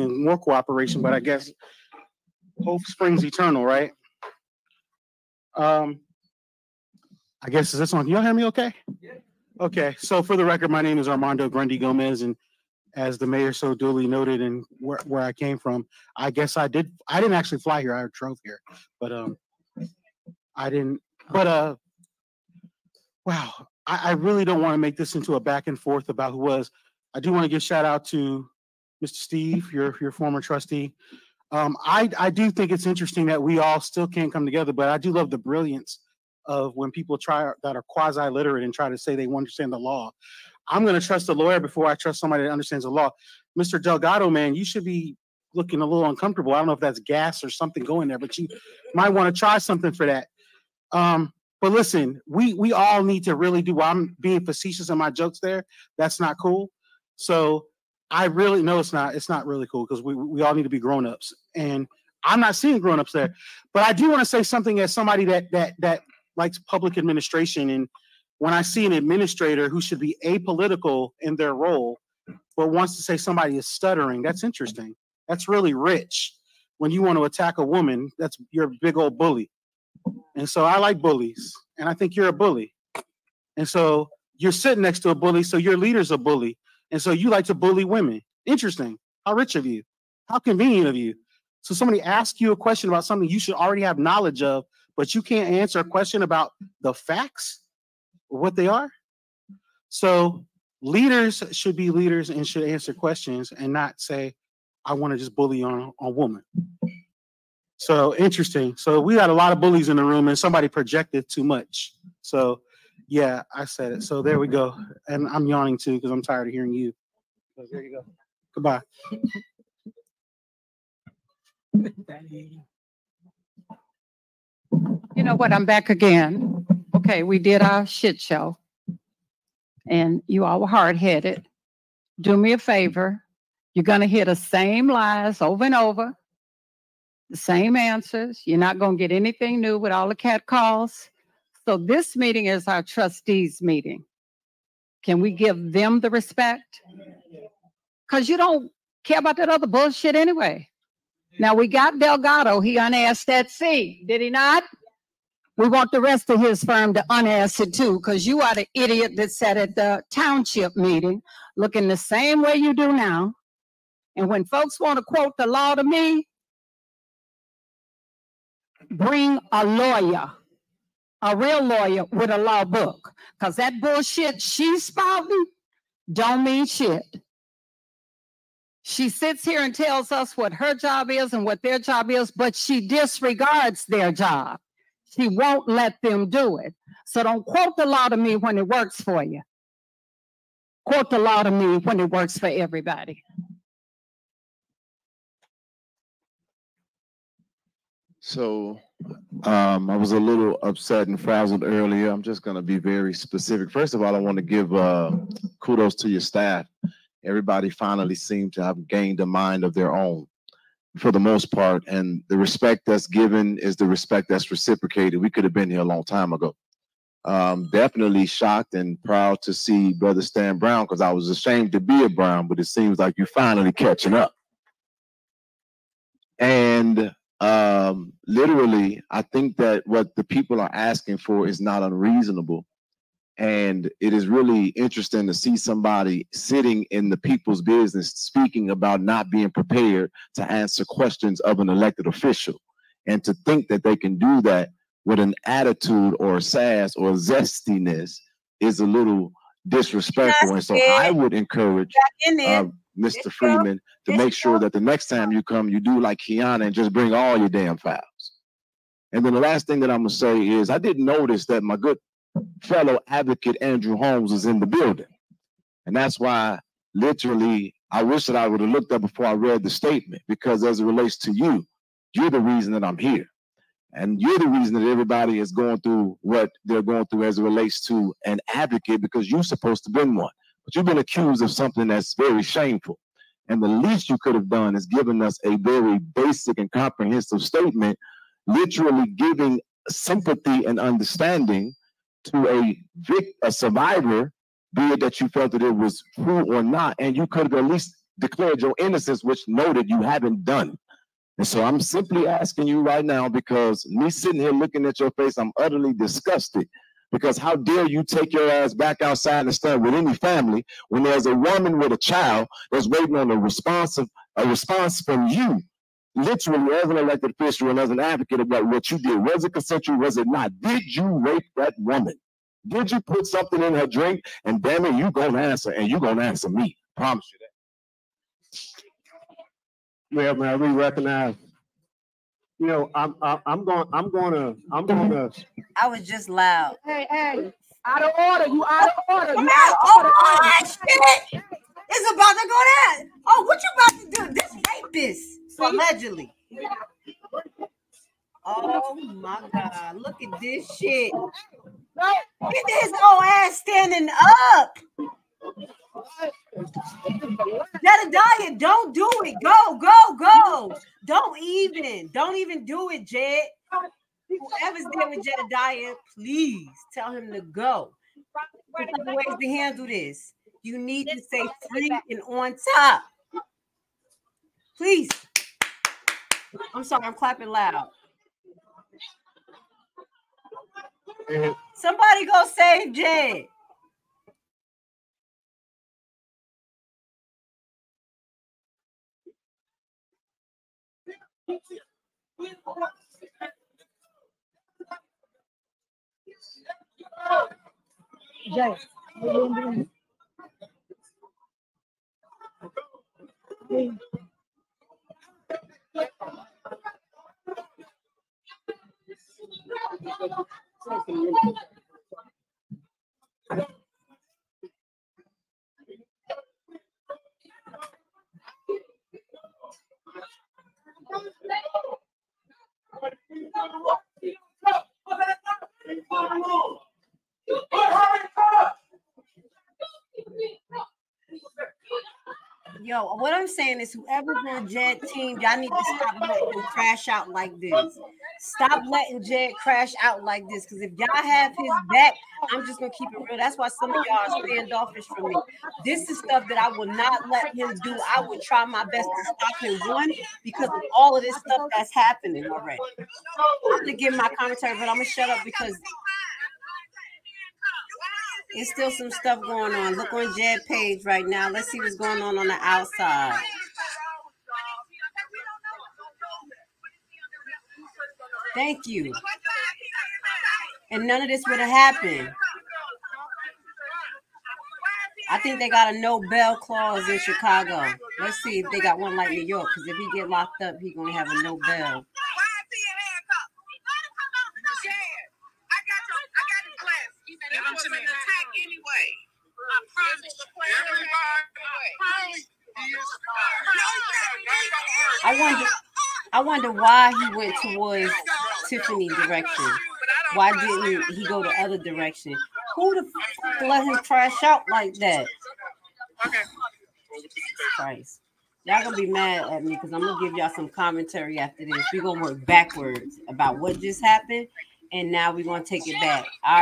more cooperation, but I guess hope springs eternal, right? I guess is this one. Y'all hear me okay? Yeah. Okay. So for the record, my name is Armando Grundy Gomez, and as the mayor so duly noted, and where I came from, I guess I didn't actually fly here. I drove here, but I didn't. But wow, I really don't want to make this into a back and forth about who was. I do want to give shout out to Mr. Steve, your former trustee. I do think it's interesting that we all still can't come together, but I do love the brilliance of when people try that are quasi-literate and try to say they understand the law. I'm going to trust a lawyer before I trust somebody that understands the law. Mr. Delgado, man, you should be looking a little uncomfortable. I don't know if that's gas or something going there, but you might want to try something for that. But listen, we all need to really do. I'm being facetious in my jokes there. That's not cool. So I really know it's not really cool because we all need to be grown-ups. And I'm not seeing grown-ups there. But I do want to say something as somebody that likes public administration. And when I see an administrator who should be apolitical in their role, but wants to say somebody is stuttering, that's interesting. That's really rich. When you want to attack a woman, that's your big old bully. And so I like bullies, and I think you're a bully. And so you're sitting next to a bully, so your leader's a bully. And so you like to bully women. Interesting. How rich of you. How convenient of you. So somebody asks you a question about something you should already have knowledge of, but you can't answer a question about the facts, what they are. So leaders should be leaders and should answer questions and not say, I want to just bully on a woman. So interesting. So we got a lot of bullies in the room and somebody projected too much. So yeah, I said it. So there we go. And I'm yawning too because I'm tired of hearing you. So there you go. Goodbye. You know what? I'm back again. Okay, we did our shit show. And you all were hard-headed. Do me a favor. You're going to hear the same lies over and over. The same answers. You're not going to get anything new with all the cat calls. So this meeting is our trustees meeting. Can we give them the respect? Because you don't care about that other bullshit anyway. Now we got Delgado. He unasked that seat, did he not? We want the rest of his firm to unask it too, because you are the idiot that sat at the township meeting looking the same way you do now. And when folks want to quote the law to me, bring a lawyer. A real lawyer with a law book, because that bullshit she's spouting don't mean shit. She sits here and tells us what her job is and what their job is, but she disregards their job. She won't let them do it. So don't quote the law to me when it works for you. Quote the law to me when it works for everybody. So I was a little upset and frazzled earlier. I'm just going to be very specific. First of all, I want to give kudos to your staff. Everybody finally seemed to have gained a mind of their own for the most part. And the respect that's given is the respect that's reciprocated. We could have been here a long time ago. Definitely shocked and proud to see Brother Stan Brown, because I was ashamed to be a Brown, but it seems like you're finally catching up. And literally, I think that what the people are asking for is not unreasonable. And it is really interesting to see somebody sitting in the people's business speaking about not being prepared to answer questions of an elected official, and to think that they can do that with an attitude or a sass or zestiness is a little disrespectful. And so I would encourage Mr. Freeman to make sure that the next time you come, you do like Kiana and just bring all your damn files. And then the last thing that I'm going to say is I did notice that my good fellow advocate Andrew Holmes is in the building. And that's why literally I wish that I would have looked up before I read the statement, because as it relates to you, you're the reason that I'm here. And you're the reason that everybody is going through what they're going through as it relates to an advocate, because you're supposed to have been one. But you've been accused of something that's very shameful. And the least you could have done is given us a very basic and comprehensive statement, literally giving sympathy and understanding to a survivor, be it that you felt that it was true or not. And you could have at least declared your innocence, which noted you haven't done. And so I'm simply asking you right now, because me sitting here looking at your face, I'm utterly disgusted, because how dare you take your ass back outside and stand with any family when there's a woman with a child that's waiting on a response from you, literally as an elected official and as an advocate, about what you did. Was it consensual? Was it not? Did you rape that woman? Did you put something in her drink? And damn it, you gonna answer, and you gonna answer me. I promise you that. Well, man, we recognize. You know, I'm gonna. I was just loud. Hey, out of order! You out of order! You out of order! Oh my shit! It's about to go down. Oh, what you about to do? This rapist, allegedly. Oh my God! Look at this shit! Look at his old ass standing up. Jedidiah, don't do it. Go, go, go. Don't even do it, Jed. Whoever's there with Jedidiah, please tell him to go. There's other ways to handle this. You need to stay free and on top. Please. I'm sorry, I'm clapping loud. Somebody go save Jed. Yo, what I'm saying is, whoever's on Jed team, y'all need to stop letting him crash out like this. Stop letting Jed crash out like this, because if y'all have his back, I'm just gonna keep it real. That's why some of y'all are standoffish from me. This is stuff that I will not let him do. I will try my best to stop him, one, because of all of this stuff that's happening already. I'm gonna give my commentary, but I'm gonna shut up because there's still some stuff going on. Look on Jed's page right now. Let's see what's going on the outside. Thank you. And none of this would have happened. I think they got a no bail clause in Chicago. Let's see if they got one like New York, because if he get locked up, he's going to have a no bail. I wonder why he went towards Tiffany direction. Why didn't he go the other direction? Who the fuck let him crash out like that? Okay. Christ. Y'all gonna be mad at me because I'm gonna give y'all some commentary after this. We're gonna work backwards about what just happened, and now we're gonna take it back. All right.